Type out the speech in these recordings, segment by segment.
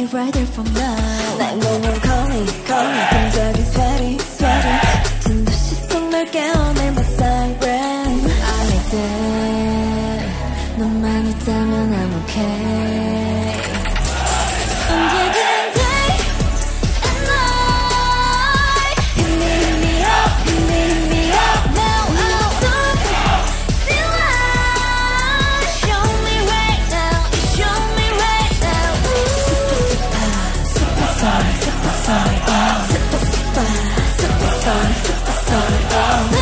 you right there from now. 911 call me, call me. 감정이 sweaty, sweaty. 미친 듯이 속 널 깨어낼 my siren. I like that. 너만 있다면 I'm okay. 언제든 day and night. Hit me up, hit me up now. I'm so still alive. Show me right now, show me right now. Super super sorry, super sorry, oh. Super super super sorry, super sorry, oh.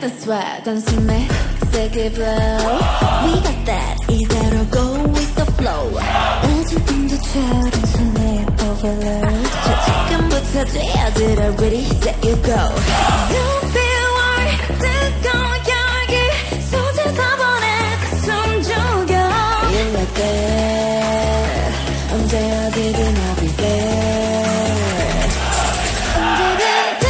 That's why 단숨에 세게 blow. We got that. 이대로 go with the flow. 애지동조처럼 손에 overload. 조금부터 쥐어들어 ready set you go. Don't be worried. 뜨거운 열기 쏟아버려. 숨 죽여. You like that. 언제 어디든 I'll be there. 언제든.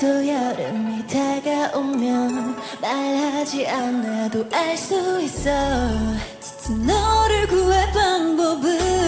또 여름이 다가오면 말하지 않아도 알 수 있어. 진짜 너를 구할 방법은